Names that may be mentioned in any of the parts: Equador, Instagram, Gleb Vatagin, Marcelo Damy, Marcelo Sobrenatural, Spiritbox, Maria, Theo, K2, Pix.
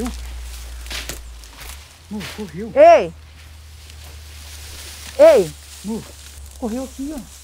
Correu. Lu, correu. Ei! Ei! Lu, correu aqui, ó.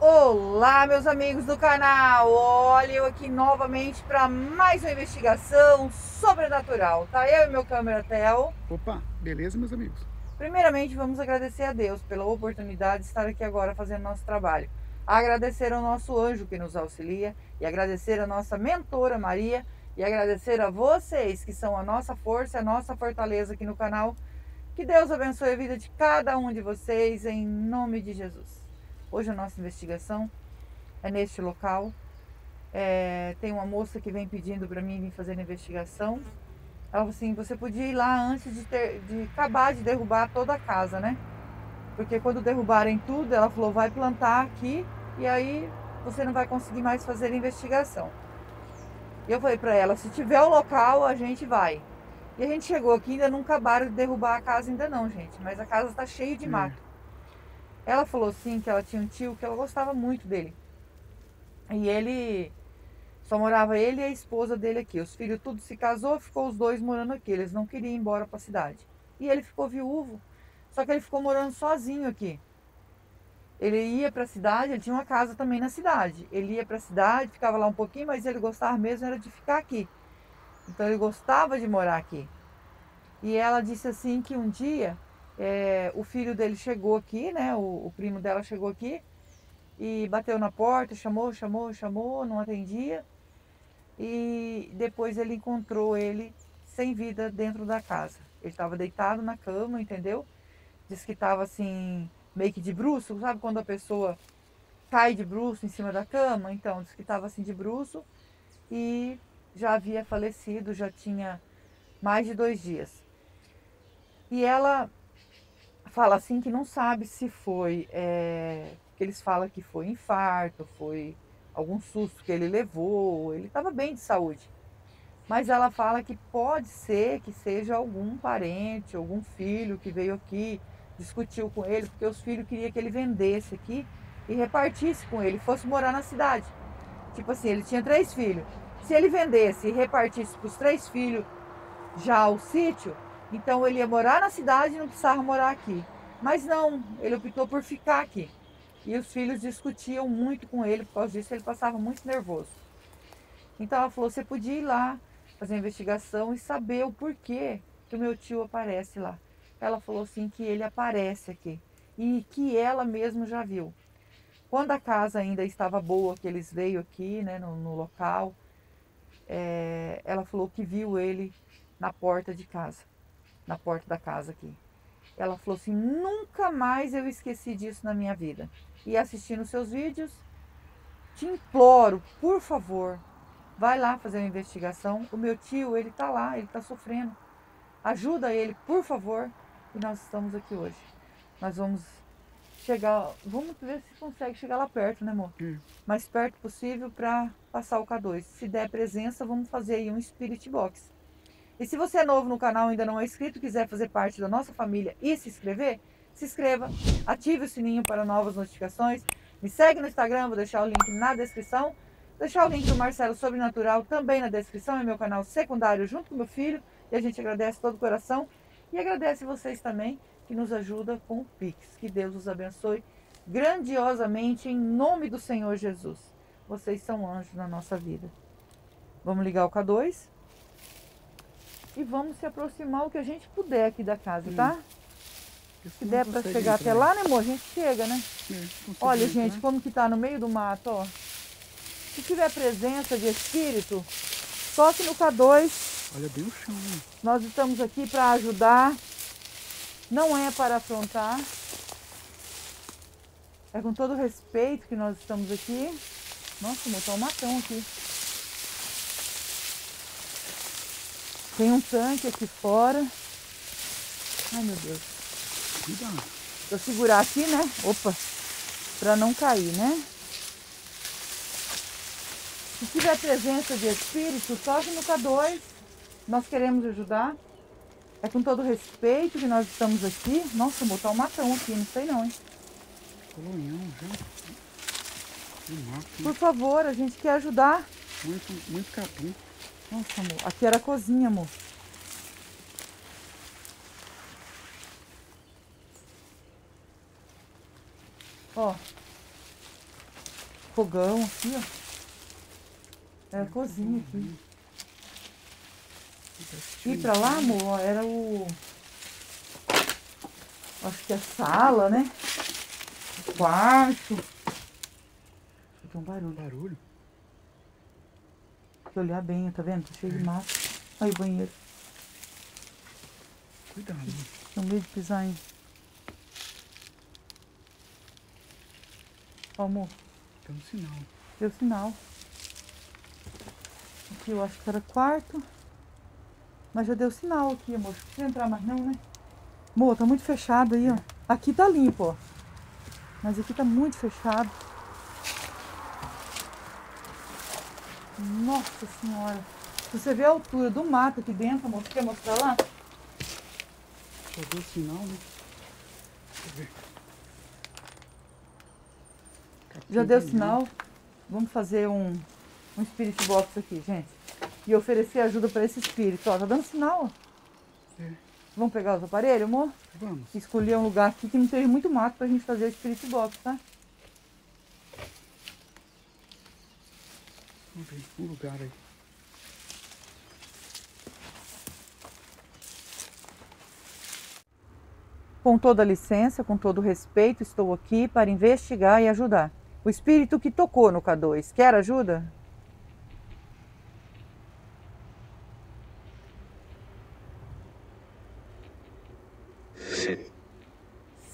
Olá, meus amigos do canal. Olha eu aqui novamente para mais uma investigação sobrenatural. Tá eu e meu câmera Theo. Opa, beleza, meus amigos? Primeiramente, vamos agradecer a Deus pela oportunidade de estar aqui agora fazendo nosso trabalho. Agradecer ao nosso anjo que nos auxilia e agradecer a nossa mentora Maria e agradecer a vocês que são a nossa força, a nossa fortaleza aqui no canal. Que Deus abençoe a vida de cada um de vocês em nome de Jesus. Hoje a nossa investigação é neste local. Tem uma moça que vem pedindo para mim vir fazer a investigação. Ela falou assim, você podia ir lá antes de acabar de derrubar toda a casa, né? Porque quando derrubarem tudo, ela falou, vai plantar aqui e aí você não vai conseguir mais fazer a investigação. E eu falei para ela, se tiver o local, a gente vai. E a gente chegou aqui, ainda não acabaram de derrubar a casa ainda não, gente. Mas a casa está cheia de mato. Ela falou sim que ela tinha um tio que ela gostava muito dele. E ele, só morava ele e a esposa dele aqui. Os filhos tudo se casou, ficou os dois morando aqui. Eles não queriam ir embora para a cidade. E ele ficou viúvo, só que ele ficou morando sozinho aqui. Ele ia para a cidade, ele tinha uma casa também na cidade. Ele ia para a cidade, ficava lá um pouquinho, mas ele gostava mesmo era de ficar aqui. Então ele gostava de morar aqui. E ela disse assim que um dia... o filho dele chegou aqui, né? O primo dela chegou aqui e bateu na porta, chamou, não atendia. E depois ele encontrou ele sem vida dentro da casa. Ele estava deitado na cama, entendeu? Diz que estava assim, meio que de bruço, sabe quando a pessoa cai de bruço em cima da cama? Então, diz que estava assim de bruço e já havia falecido, já tinha mais de 2 dias. E ela... fala assim que não sabe se foi, eles falam que foi infarto, foi algum susto que ele levou, ele estava bem de saúde. Mas ela fala que pode ser que seja algum parente, algum filho que veio aqui, discutiu com ele, porque os filhos queriam que ele vendesse aqui e repartisse com ele, fosse morar na cidade. Tipo assim, ele tinha 3 filhos, se ele vendesse e repartisse para os 3 filhos já o sítio, então ele ia morar na cidade e não precisava morar aqui. Mas não, ele optou por ficar aqui. E os filhos discutiam muito com ele, por causa disso ele passava muito nervoso. Então ela falou, você podia ir lá fazer a investigação e saber o porquê que o meu tio aparece lá. Ela falou assim que ele aparece aqui e que ela mesma já viu. Quando a casa ainda estava boa, que eles veio aqui, né, no local, ela falou que viu ele na porta de casa. Na porta da casa aqui. Ela falou assim, nunca mais eu esqueci disso na minha vida. E assistindo seus vídeos, te imploro, por favor, vai lá fazer uma investigação. O meu tio, ele tá lá, ele tá sofrendo. Ajuda ele, por favor. E nós estamos aqui hoje. Nós vamos chegar, vamos ver se consegue chegar lá perto, né amor? Mais perto possível para passar o K2. Se der presença, vamos fazer aí um Spiritbox. E se você é novo no canal, ainda não é inscrito, quiser fazer parte da nossa família e se inscrever, se inscreva, ative o sininho para novas notificações, me segue no Instagram, vou deixar o link na descrição, deixar o link do Marcelo Sobrenatural também na descrição, é meu canal secundário junto com meu filho, e a gente agradece todo o coração, e agradece vocês também, que nos ajuda com o Pix, que Deus os abençoe grandiosamente, em nome do Senhor Jesus, vocês são anjos na nossa vida. Vamos ligar o K2? E vamos se aproximar o que a gente puder aqui da casa, tá? Se der pra chegar até lá, né amor? A gente chega, né? Olha, gente, como que tá no meio do mato, ó. Se tiver presença de espírito, só que no K2... Olha bem o chão, né? Nós estamos aqui para ajudar. Não é para afrontar. É com todo o respeito que nós estamos aqui. Nossa, amor, tá um matão aqui. Tem um tanque aqui fora. Ai, meu Deus. Cuidado. Vou segurar aqui, né? Opa. Pra não cair, né? Se tiver presença de espírito, sobe no K2. Nós queremos ajudar. É com todo respeito que nós estamos aqui. Nossa, vou botar um matão aqui. Não sei não, hein? Por favor, a gente quer ajudar. Muito capim. Nossa, amor. Aqui era a cozinha, amor. Ó, fogão aqui, ó. Era a cozinha aqui. E pra lá, amor, ó, era o... Acho que é a sala, né? O quarto. Tem um barulho. Barulho? Tem que olhar bem, tá vendo? Tá cheio de mato. Aí o banheiro. Cuidado. Tem medo de pisar ainda. Ó, amor. Tem um sinal. Deu sinal. Aqui eu acho que era quarto. Mas já deu sinal aqui, amor. Não precisa entrar mais não, né? Amor, tá muito fechado aí, ó. Aqui tá limpo, ó. Mas aqui tá muito fechado. Nossa senhora. Você vê a altura do mato aqui dentro, amor. Você quer mostrar lá? Já deu sinal, né? Deixa eu ver. Já deu sinal. Vamos fazer um Spiritbox aqui, gente. E oferecer ajuda para esse espírito. Ó, tá dando sinal, ó. É. Vamos pegar os aparelhos, amor? Vamos. Escolher um lugar aqui que não tem muito mato pra gente fazer o Spiritbox, tá? Vamos ver um lugar aí. Com toda licença, com todo respeito, estou aqui para investigar e ajudar. O espírito que tocou no K2, quer ajuda?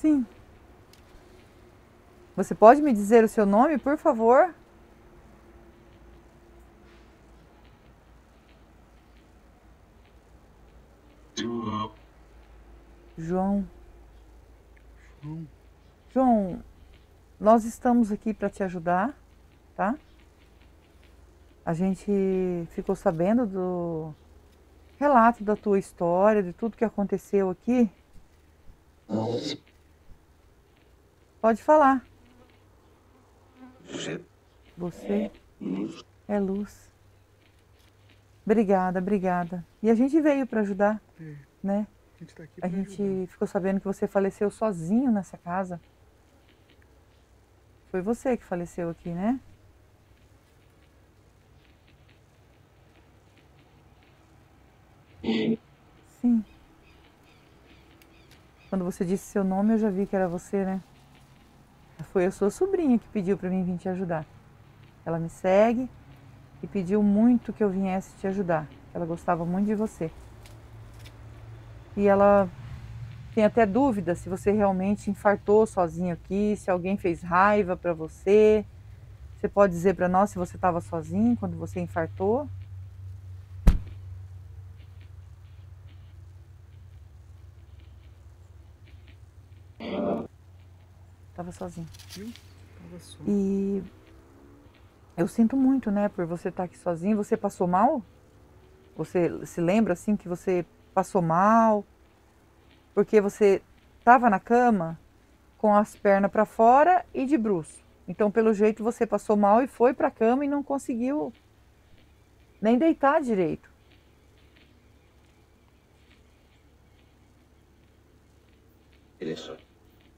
Sim. Você pode me dizer o seu nome, por favor? João. João, nós estamos aqui para te ajudar, tá? A gente ficou sabendo do relato da tua história, de tudo que aconteceu aqui. Pode falar. Você é luz. Obrigada, obrigada. E a gente veio para ajudar, né? A gente ficou sabendo que você faleceu sozinho nessa casa. Foi você que faleceu aqui, né? Sim. Quando você disse seu nome, eu já vi que era você, né? Foi a sua sobrinha que pediu para mim vir te ajudar. Ela me segue e pediu muito que eu viesse te ajudar. Ela gostava muito de você. E ela tem até dúvida se você realmente infartou sozinho aqui, se alguém fez raiva para você. Você pode dizer para nós se você estava sozinho quando você infartou? Estava sozinho. E eu sinto muito, né, por você estar aqui sozinho. Você passou mal? Você se lembra, assim, que você passou mal? Porque você estava na cama com as pernas para fora e de bruço. Então, pelo jeito, você passou mal e foi para a cama e não conseguiu nem deitar direito.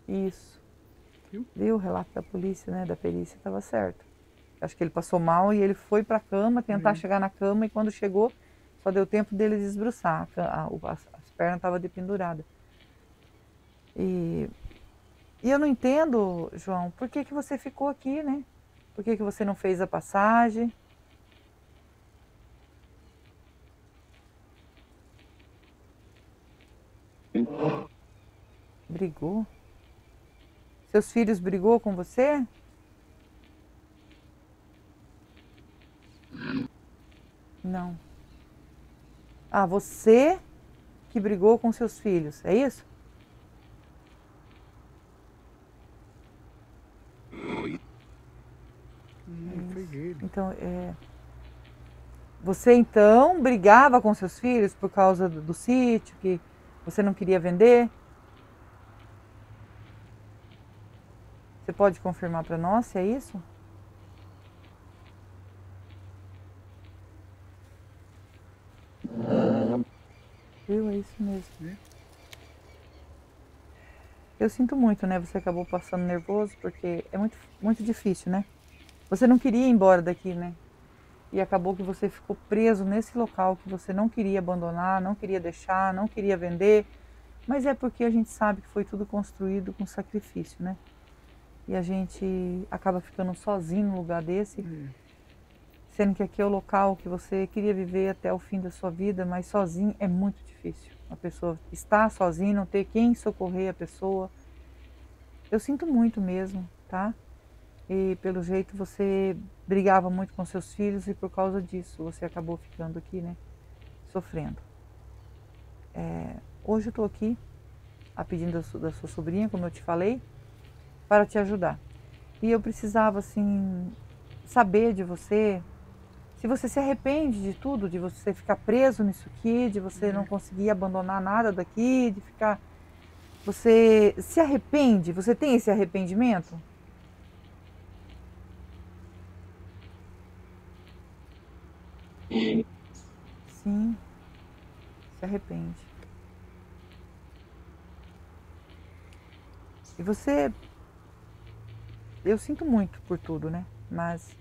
Isso. Viu? O relato da polícia, né? Da perícia, estava certo. Acho que ele passou mal e ele foi para a cama, tentar chegar na cama, e quando chegou, só deu tempo dele desbruçar. As pernas estavam dependuradas. E eu não entendo, João, por que você ficou aqui, né? Por que você não fez a passagem? Brigou? Seus filhos brigou com você? Não. Ah, você que brigou com seus filhos, é isso? Então, você então brigava com seus filhos por causa do sítio que você não queria vender? Você pode confirmar para nós se é isso? Viu? É isso mesmo. Eu sinto muito, né? Você acabou passando nervoso, porque é muito, muito difícil, né? Você não queria ir embora daqui, né? E acabou que você ficou preso nesse local que você não queria abandonar, não queria deixar, não queria vender. Mas é porque a gente sabe que foi tudo construído com sacrifício, né? E a gente acaba ficando sozinho num lugar desse. Sendo que aqui é o local que você queria viver até o fim da sua vida, mas sozinho é muito difícil. A pessoa estar sozinha, não ter quem socorrer a pessoa. Eu sinto muito mesmo, tá? E pelo jeito você brigava muito com seus filhos e por causa disso você acabou ficando aqui, né? Sofrendo. Hoje eu tô aqui a pedido da sua sobrinha, como eu te falei, para te ajudar. E eu precisava, assim, saber de você... Se você se arrepende de tudo, de você ficar preso nisso aqui, de você não conseguir abandonar nada daqui, de ficar... Você se arrepende? Você tem esse arrependimento? Sim. Se arrepende. E você... Eu sinto muito por tudo, né? Mas...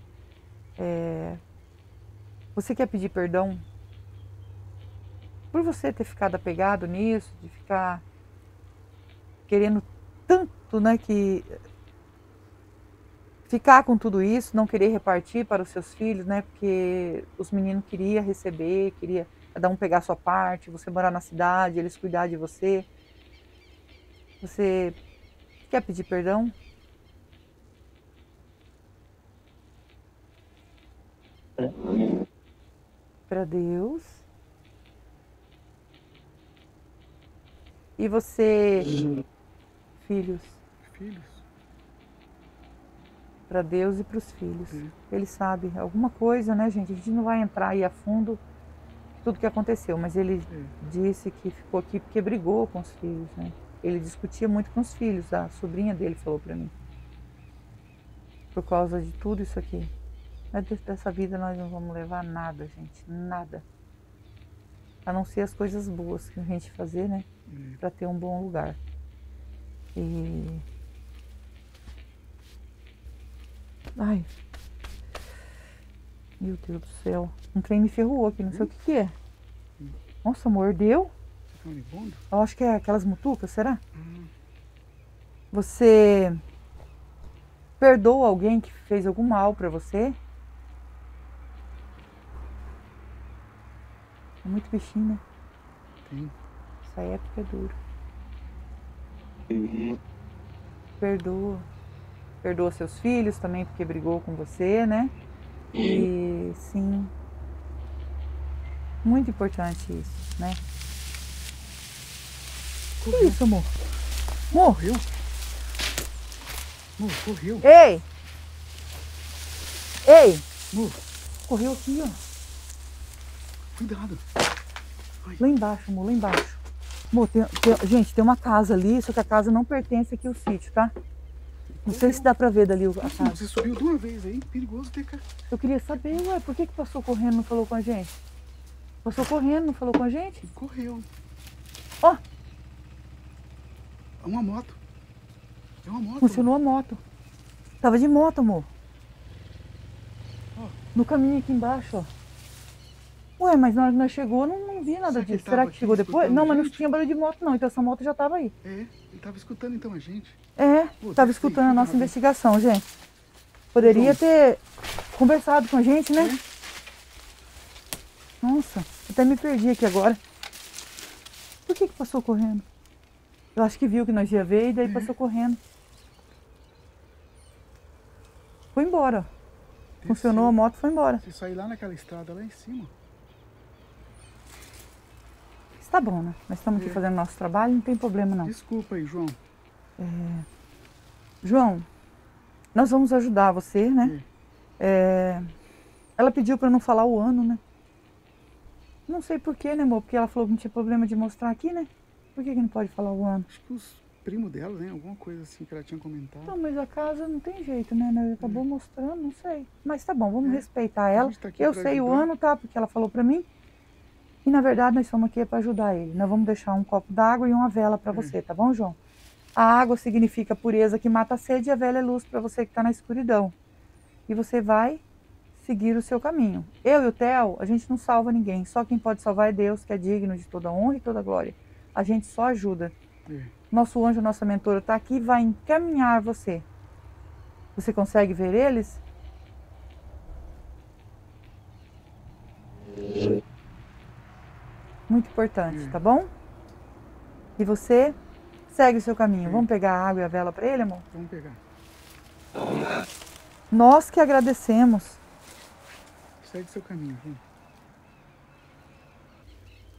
Você quer pedir perdão por você ter ficado apegado nisso, de ficar querendo tanto, né, que ficar com tudo isso, não querer repartir para os seus filhos, né, porque os meninos queriam receber, queria cada um pegar a sua parte, você morar na cidade, eles cuidar de você. Você quer pedir perdão? Para Deus. E você, filhos, para Deus e para os filhos. Ele sabe alguma coisa, né, gente? A gente não vai entrar aí a fundo tudo que aconteceu, mas ele disse que ficou aqui porque brigou com os filhos, né? Ele discutia muito com os filhos. A sobrinha dele falou para mim, por causa de tudo isso aqui. Dessa vida nós não vamos levar nada, gente, nada. A não ser as coisas boas que a gente fazer, né? Pra ter um bom lugar. E... Ai... Meu Deus do céu. Um trem me ferrou aqui, não sei o que é. Nossa, mordeu? Eu acho que é aquelas mutucas, será? Você... Perdoa alguém que fez algum mal pra você? É muito bichinho, né? Tem. Essa época é dura. Perdoa. Perdoa seus filhos também, porque brigou com você, né? E sim. Muito importante isso, né? O que é isso, amor? Morreu? Correu. Ei! Ei! Correu aqui, ó. Cuidado. Ai. Lá embaixo, amor, lá embaixo. Amor, gente, tem uma casa ali, só que a casa não pertence aqui ao sítio, tá? Não sei se dá pra ver dali a casa. Você subiu de uma vez aí, perigoso ter cá. Eu queria saber, ué, por que passou correndo e não falou com a gente? Passou correndo, não falou com a gente? Correu. Ó! Uma moto. É uma moto. Funcionou a moto. Tava de moto, amor. Oh. No caminho aqui embaixo, ó. Ué, mas na hora que nós chegou, não vi nada disso. Será que chegou depois? Não, mas não tinha barulho de moto, não. Então essa moto já tava aí. É, ele tava escutando então a gente. É, tava escutando a nossa investigação, gente. Poderia ter conversado com a gente, né? É. Nossa, até me perdi aqui agora. Por que passou correndo? Eu acho que viu que nós ia ver e daí passou correndo. Foi embora. Funcionou a moto, foi embora. Se sair lá naquela estrada lá em cima. Está bom, né? Nós estamos aqui fazendo nosso trabalho, não tem problema não. Desculpa aí, João. João, nós vamos ajudar você, né? Ela pediu para não falar o ano, né? Não sei porquê, né, amor? Porque ela falou que não tinha problema de mostrar aqui, né? Por que não pode falar o ano? Acho que os primos dela, né? Alguma coisa assim que ela tinha comentado. Não, mas a casa não tem jeito, né? Ela acabou mostrando, não sei. Mas tá bom, vamos respeitar ela. Tá, eu sei o ano, tá? Porque ela falou pra mim. E na verdade nós estamos aqui para ajudar ele. Nós vamos deixar um copo d'água e uma vela pra você, tá bom, João? A água significa pureza que mata a sede e a vela é luz para você que está na escuridão. E você vai seguir o seu caminho. Eu e o Theo, a gente não salva ninguém. Só quem pode salvar é Deus, que é digno de toda honra e toda glória. A gente só ajuda. Nosso anjo, nossa mentora está aqui e vai encaminhar você. Você consegue ver eles? Muito importante, tá bom? E você segue o seu caminho. Vamos pegar a água e a vela para ele, amor? Vamos pegar. Nós que agradecemos. Segue o seu caminho, vem.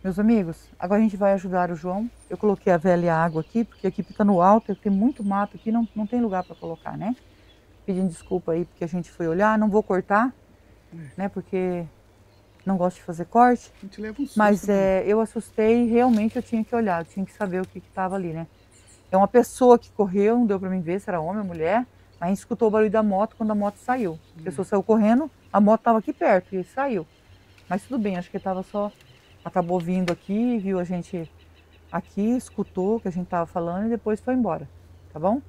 Meus amigos, agora a gente vai ajudar o João. Eu coloquei a vela e a água aqui, porque aqui está no alto, tem muito mato aqui, não tem lugar para colocar, né? Pedindo desculpa aí, porque a gente foi olhar, não vou cortar, né? Porque não gosto de fazer corte. A gente leva um susto, mas eu assustei e realmente eu tinha que olhar, eu tinha que saber o que estava ali, né? É uma pessoa que correu, não deu para mim ver se era homem ou mulher, mas a gente escutou o barulho da moto quando a moto saiu. A pessoa saiu correndo, a moto estava aqui perto e saiu. Mas tudo bem, acho que estava só... Acabou vindo aqui, viu a gente aqui, escutou o que a gente estava falando e depois foi embora, tá bom?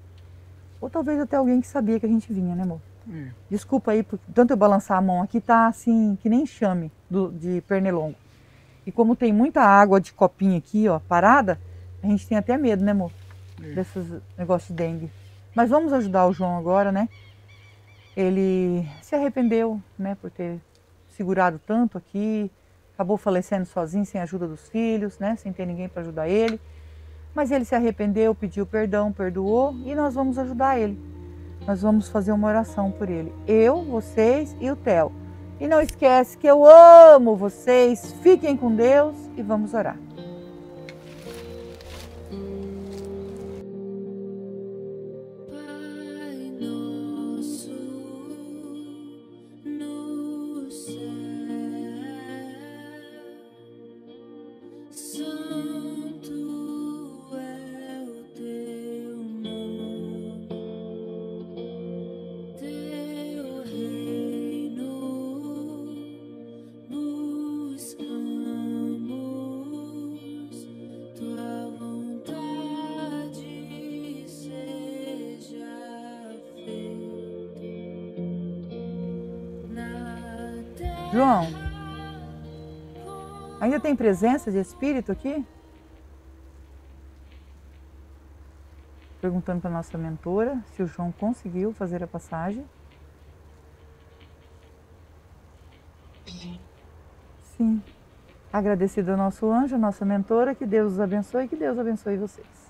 Ou talvez até alguém que sabia que a gente vinha, né, amor? Desculpa aí, por tanto eu balançar a mão aqui, tá assim, que nem chame de pernilongo. E como tem muita água de copinha aqui, ó, parada, a gente tem até medo, né, amor? Desses negócios de dengue. Mas vamos ajudar o João agora, né? Ele se arrependeu, né, por ter segurado tanto aqui. Acabou falecendo sozinho, sem a ajuda dos filhos, né? Sem ter ninguém para ajudar ele. Mas ele se arrependeu, pediu perdão, perdoou e nós vamos ajudar ele. Nós vamos fazer uma oração por ele. Eu, vocês e o Theo. E não esquece que eu amo vocês. Fiquem com Deus e vamos orar. João, ainda tem presença de espírito aqui? Perguntando para a nossa mentora se o João conseguiu fazer a passagem. Sim. Agradecido ao nosso anjo, nossa mentora, que Deus os abençoe e que Deus abençoe vocês.